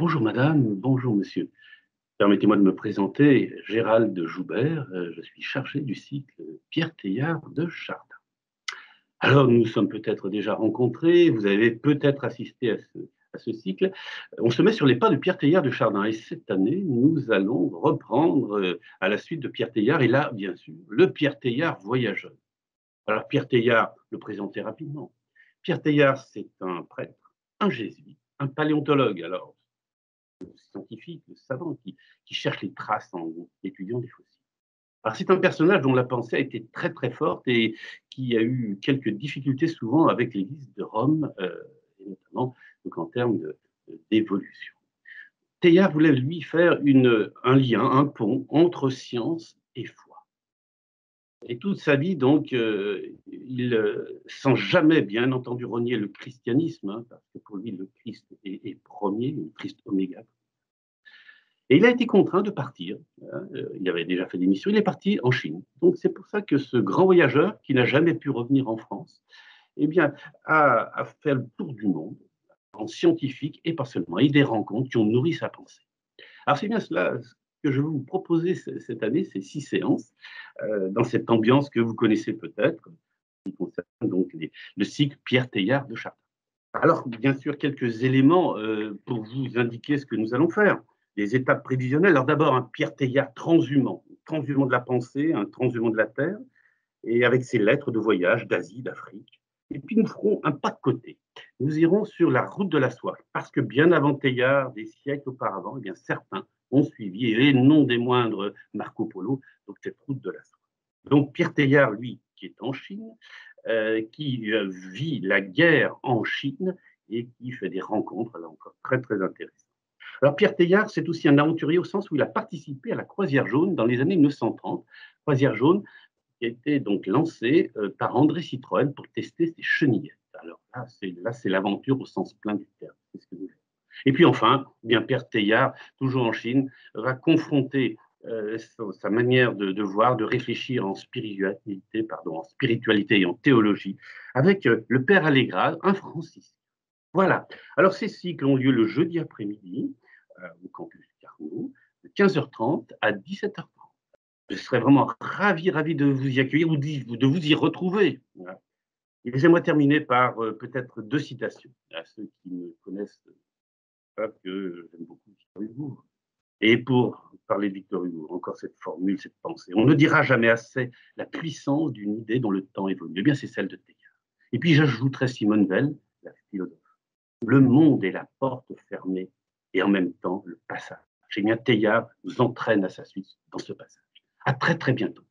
Bonjour madame, bonjour monsieur. Permettez-moi de me présenter, Gérald Joubert, je suis chargé du cycle Pierre Teilhard de Chardin. Alors, nous sommes peut-être déjà rencontrés, vous avez peut-être assisté à ce cycle. On se met sur les pas de Pierre Teilhard de Chardin et cette année, nous allons reprendre à la suite de Pierre Teilhard et là, bien sûr, le Pierre Teilhard voyageur. Alors, Pierre Teilhard, le présenter rapidement. Pierre Teilhard, c'est un prêtre, un jésuite, un paléontologue, alors, le scientifique, le savant qui cherche les traces en étudiant les fossiles. Alors, c'est un personnage dont la pensée a été très très forte et qui a eu quelques difficultés souvent avec l'Église de Rome, et notamment donc en termes d'évolution. Teilhard voulait lui faire un lien, un pont entre science et foi. Et toute sa vie, donc, sans jamais bien entendu renier le christianisme, hein, parce que pour lui le Christ est premier, le Christ oméga. Et il a été contraint de partir, il avait déjà fait des missions, il est parti en Chine. Donc c'est pour ça que ce grand voyageur, qui n'a jamais pu revenir en France, eh bien, a fait le tour du monde, en scientifique et pas seulement, et des rencontres qui ont nourri sa pensée. Alors c'est bien cela que je vais vous proposer cette année, ces 6 séances, dans cette ambiance que vous connaissez peut-être, qui concerne donc le cycle Pierre Teilhard de Chardin. Alors bien sûr, quelques éléments pour vous indiquer ce que nous allons faire. Des étapes prévisionnelles. Alors d'abord, un Pierre Teilhard transhumant, transhumant de la pensée, un transhumant de la terre, et avec ses lettres de voyage d'Asie, d'Afrique. Et puis nous ferons un pas de côté. Nous irons sur la route de la soif, parce que bien avant Teilhard, des siècles auparavant, eh bien, certains ont suivi, et non des moindres, Marco Polo, donc cette route de la soif. Donc Pierre Teilhard, lui, qui est en Chine, qui vit la guerre en Chine, et qui fait des rencontres, là encore, très très intéressantes. Alors Pierre Teilhard, c'est aussi un aventurier au sens où il a participé à la Croisière Jaune dans les années 1930. Croisière Jaune qui a été donc lancée par André Citroën pour tester ses chenillettes. Alors là c'est l'aventure au sens plein du terme. C'est ce que nous faisons. Et puis enfin, bien Pierre Teilhard, toujours en Chine, va confronter sa manière de voir, de réfléchir en spiritualité, et en théologie, avec le père Allegra, un franciscain. Voilà. Alors ces cycles ont lieu le jeudi après-midi, au campus Carnot, de 15h30 à 17h30. Je serais vraiment ravi de vous y accueillir ou de vous y retrouver. Voilà. Et j'aimerais terminer par peut-être 2 citations. À ceux qui me connaissent, savent que j'aime beaucoup Victor Hugo. Et pour parler de Victor Hugo, encore cette formule, cette pensée, on ne dira jamais assez la puissance d'une idée dont le temps évolue. Eh bien, c'est celle de Teilhard. Et puis, j'ajouterai Simone Weil, la philosophe. Le monde est la porte fermée et en même temps le passage. Teilhard nous entraîne à sa suite dans ce passage. À très très bientôt.